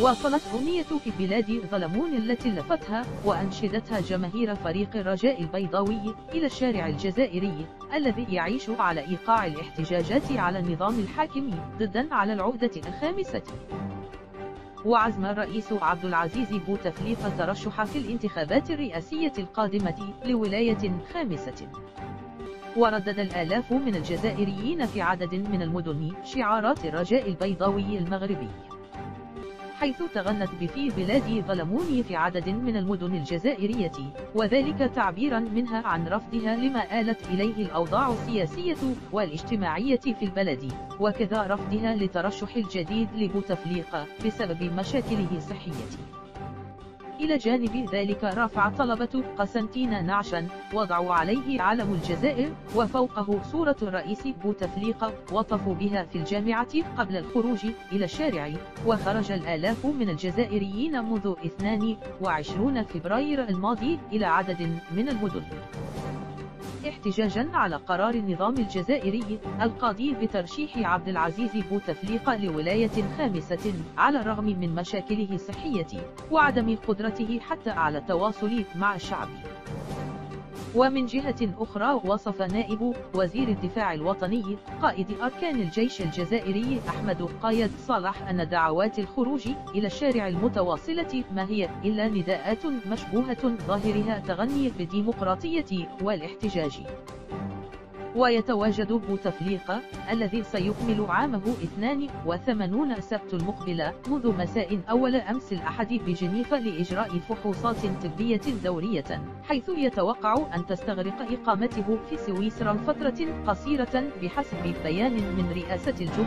واصلت أغنية في بلادي ظلموني التي ألفتها وأنشدتها جماهير فريق الرجاء البيضاوي إلى الشارع الجزائري الذي يعيش على إيقاع الاحتجاجات على النظام الحاكم ضدًا على العودة الخامسة. وعزم الرئيس عبد العزيز بوتفليقة ترشح في الانتخابات الرئاسية القادمة لولاية خامسة. وردد الآلاف من الجزائريين في عدد من المدن شعارات الرجاء البيضاوي المغربي، حيث تغنت بفي بلادي ظلموني في عدد من المدن الجزائرية، وذلك تعبيرا منها عن رفضها لما آلت إليه الأوضاع السياسية والاجتماعية في البلد، وكذا رفضها لترشح الجديد لبوتفليقة بسبب مشاكله الصحية. إلى جانب ذلك رفع طلبة قسنطينة نعشا وضعوا عليه علم الجزائر وفوقه صورة الرئيس بوتفليقة وطفوا بها في الجامعة قبل الخروج إلى الشارع. وخرج الآلاف من الجزائريين منذ 22 فبراير الماضي إلى عدد من المدن احتجاجا على قرار النظام الجزائري القاضي بترشيح عبد العزيز بوتفليقة لولاية خامسة على الرغم من مشاكله الصحية وعدم قدرته حتى على التواصل مع الشعب. ومن جهة أخرى وصف نائب وزير الدفاع الوطني قائد أركان الجيش الجزائري أحمد قايد صالح أن دعوات الخروج إلى الشارع المتواصلة ما هي إلا نداءات مشبوهة ظاهرها تغني بالديمقراطية والاحتجاج. ويتواجد بوتفليقة الذي سيكمل عامه 82 السبت المقبل منذ مساء أول أمس الأحد بجنيف لإجراء فحوصات طبية دورية، حيث يتوقع أن تستغرق إقامته في سويسرا فترة قصيرة بحسب بيان من رئاسة الجمهورية.